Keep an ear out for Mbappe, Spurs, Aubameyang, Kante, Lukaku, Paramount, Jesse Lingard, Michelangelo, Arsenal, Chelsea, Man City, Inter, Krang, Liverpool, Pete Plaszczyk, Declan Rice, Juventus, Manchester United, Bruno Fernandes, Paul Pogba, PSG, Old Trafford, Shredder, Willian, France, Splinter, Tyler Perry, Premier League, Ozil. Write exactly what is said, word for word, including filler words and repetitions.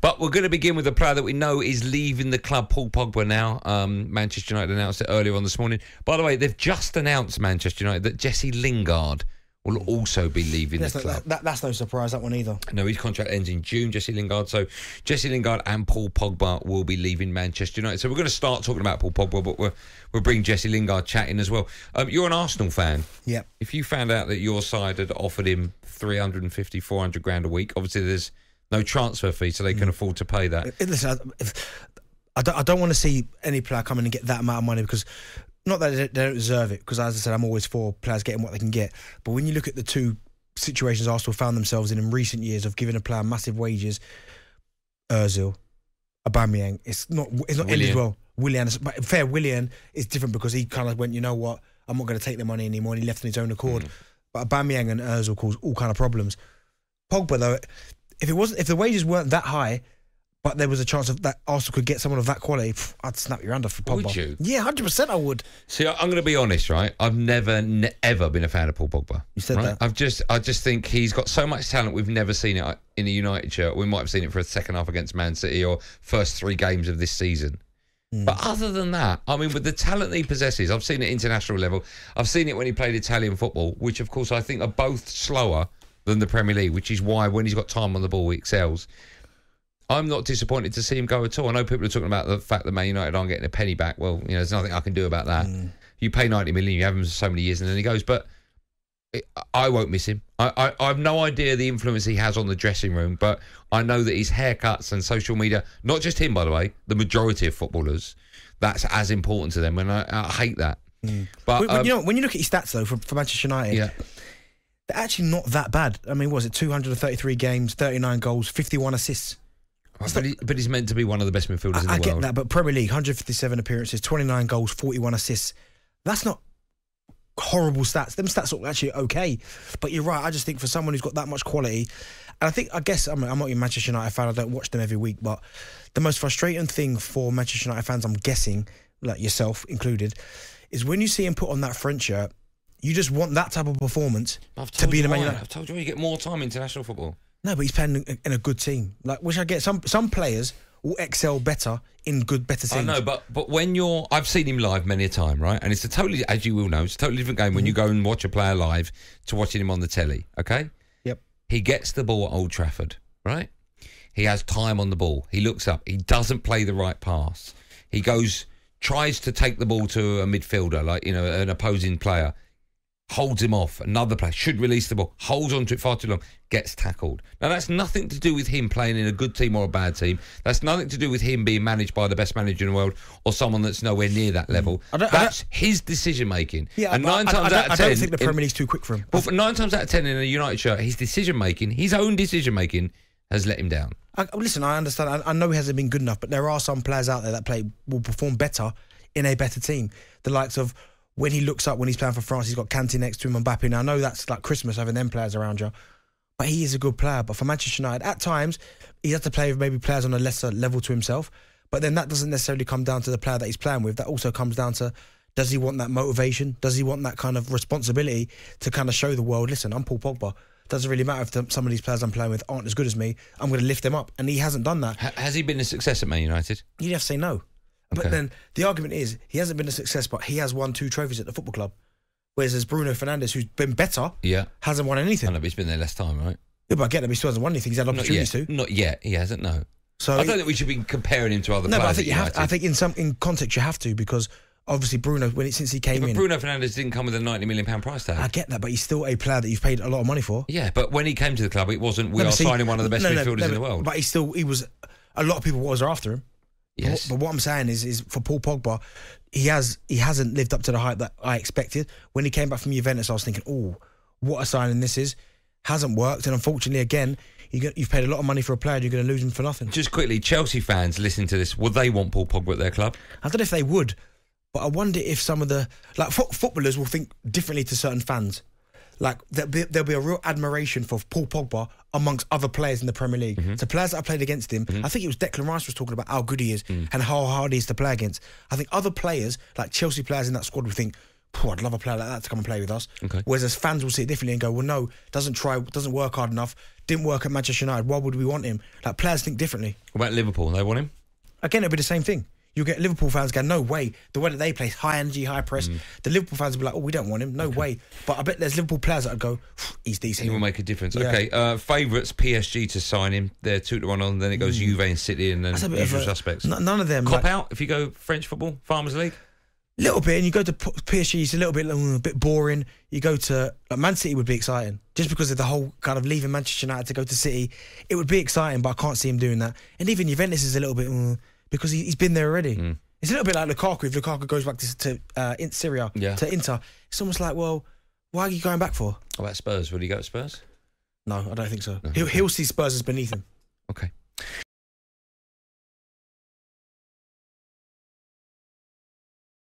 But we're going to begin with a player that we know is leaving the club, Paul Pogba now. Um, Manchester United announced it earlier on this morning. By the way, they've just announced, Manchester United, that Jesse Lingard will also be leaving that's the no, club. That, that, that's no surprise, that one either. No, his contract ends in June, Jesse Lingard. So Jesse Lingard and Paul Pogba will be leaving Manchester United. So we're going to start talking about Paul Pogba, but we're, we'll bring Jesse Lingard chatting as well. Um, you're an Arsenal fan. Yeah. If you found out that your side had offered him three hundred fifty, four hundred grand a week, obviously there's no transfer fee, so they can mm. afford to pay that. Listen, I, I, don't, I don't want to see any player come in and get that amount of money, because not that they don't deserve it, because as I said, I'm always for players getting what they can get. But when you look at the two situations Arsenal found themselves in in recent years of giving a player massive wages, Ozil, Aubameyang, it's not it's not ended well. Willian, but fair, Willian is different because he kind of went, you know what, I'm not going to take the money anymore, and he left on his own accord. Mm. But Aubameyang and Ozil cause all kind of problems. Pogba though, if it wasn't, if the wages weren't that high, but there was a chance of that Arsenal could get someone of that quality, pff, I'd snap your hand off for Pogba. Would you? Yeah, one hundred percent I would. See, I'm going to be honest, right? I've never, ne ever been a fan of Paul Pogba. You said right? that. I've just, I just think he's got so much talent. We've never seen it in a United shirt. We might have seen it for a second half against Man City or first three games of this season. Mm. But other than that, I mean, with the talent that he possesses, I've seen it at international level. I've seen it when he played Italian football, which, of course, I think are both slower than the Premier League, which is why when he's got time on the ball, he excels. I'm not disappointed to see him go at all. I know people are talking about the fact that Man United aren't getting a penny back. Well, you know, there's nothing I can do about that. Mm. You pay ninety million, you have him for so many years, and then he goes. But it, I won't miss him. I, I, I have no idea the influence he has on the dressing room, but I know that his haircuts and social media, not just him, by the way, the majority of footballers, that's as important to them, and I, I hate that. Mm. But when, um, you know, when you look at his stats, though, for, for Manchester United... Yeah. They're actually not that bad. I mean, what was it, two hundred thirty-three games, thirty-nine goals, fifty-one assists? But, not, he, but he's meant to be one of the best midfielders I, in the I world. I get that, but Premier League, one hundred fifty-seven appearances, twenty-nine goals, forty-one assists. That's not horrible stats. Them stats are actually okay. But you're right, I just think for someone who's got that much quality, and I think, I guess, I'm, I'm not a Manchester United fan, I don't watch them every week, but the most frustrating thing for Manchester United fans, I'm guessing, like yourself included, is when you see him put on that French shirt, you just want that type of performance to be in a Man United. I've told you, you get more time in international football. No, but he's playing in a good team. Like, which I get, some some players will excel better in good, better teams. I know, but but when you're, I've seen him live many a time, right? And it's a totally, as you will know, it's a totally different game when you go and watch a player live to watching him on the telly. Okay. Yep. He gets the ball at Old Trafford, right? He has time on the ball. He looks up. He doesn't play the right pass. He goes, tries to take the ball to a midfielder, like you know, an opposing player. Holds him off, another player, should release the ball, holds on to it far too long, gets tackled. Now, that's nothing to do with him playing in a good team or a bad team. That's nothing to do with him being managed by the best manager in the world or someone that's nowhere near that level. That's his decision-making. Yeah, and nine times out of ten... I don't think the Premier League's too quick for him. But for nine times out of ten in a United shirt, his decision-making, his own decision-making, has let him down. I, listen, I understand. I, I know he hasn't been good enough, but there are some players out there that play will perform better in a better team. The likes of... When he looks up, when he's playing for France, he's got Kante next to him and Mbappe. Now, I know that's like Christmas, having them players around you. But he is a good player. But for Manchester United, at times, he has to play with maybe players on a lesser level to himself. But then that doesn't necessarily come down to the player that he's playing with. That also comes down to, does he want that motivation? Does he want that kind of responsibility to kind of show the world, listen, I'm Paul Pogba. Doesn't really matter if some of these players I'm playing with aren't as good as me. I'm going to lift them up. And he hasn't done that. H- has he been a success at Man United? You'd have to say no. But okay. Then the argument is he hasn't been a success, but he has won two trophies at the football club. Whereas there's Bruno Fernandes, who's been better, yeah, hasn't won anything. I know, but he's been there less time, right? Yeah, but I get that, he still hasn't won anything. He's had opportunities to. Not yet. He hasn't. No. So I don't he, think we should be comparing him to other no, players. No, I think you have. I think in some in context you have to, because obviously Bruno, when it, since he came yeah, but in, Bruno Fernandes didn't come with a ninety million pound price tag. I get that, but he's still a player that you've paid a lot of money for. Yeah, but when he came to the club, it wasn't we no, are see, signing one of the best no, midfielders no, no, in the world. But he still he was a lot of people was after him. Yes. But what I'm saying is, is for Paul Pogba, he has he hasn't lived up to the hype that I expected. When he came back from Juventus, I was thinking, oh, what a signing this is. Hasn't worked, and unfortunately, again, you've paid a lot of money for a player, and you're going to lose him for nothing. Just quickly, Chelsea fans listening to this, would they want Paul Pogba at their club? I don't know if they would, but I wonder if some of the like fo footballers will think differently to certain fans. Like there'll be, there'll be a real admiration for Paul Pogba amongst other players in the Premier League. Mm-hmm. So players that have played against him, mm-hmm. I think it was Declan Rice was talking about how good he is mm. and how hard he is to play against. I think other players, like Chelsea players in that squad, would think, I'd love a player like that to come and play with us. Okay. Whereas as fans will see it differently and go, well, no, doesn't try, doesn't work hard enough, didn't work at Manchester United. Why would we want him? Like, players think differently. What about Liverpool? They want him? Again, it'll be the same thing. You'll get Liverpool fans going, no way. The way that they play, high energy, high press. Mm. The Liverpool fans will be like, oh, we don't want him. No okay. way. But I bet there's Liverpool players that go, he's decent. He will make a difference. Yeah. Okay, uh, favourites, P S G to sign him. They're two to one on, then it goes mm. Juve and City and then usual suspects. None of them. Cop like, out if you go French football, Farmers League? Little bit, and you go to P S G, it's a little bit, a bit boring. You go to like Man City would be exciting, just because of the whole kind of leaving Manchester United to go to City. It would be exciting, but I can't see him doing that. And even Juventus is a little bit mm, because he, he's been there already. Mm. It's a little bit like Lukaku. If Lukaku goes back to, to uh, Serie A, yeah. to Inter, it's almost like, well, why are you going back for? What about Spurs? Will he go to Spurs? No, I don't think so. No. He'll, he'll see Spurs as beneath him. Okay.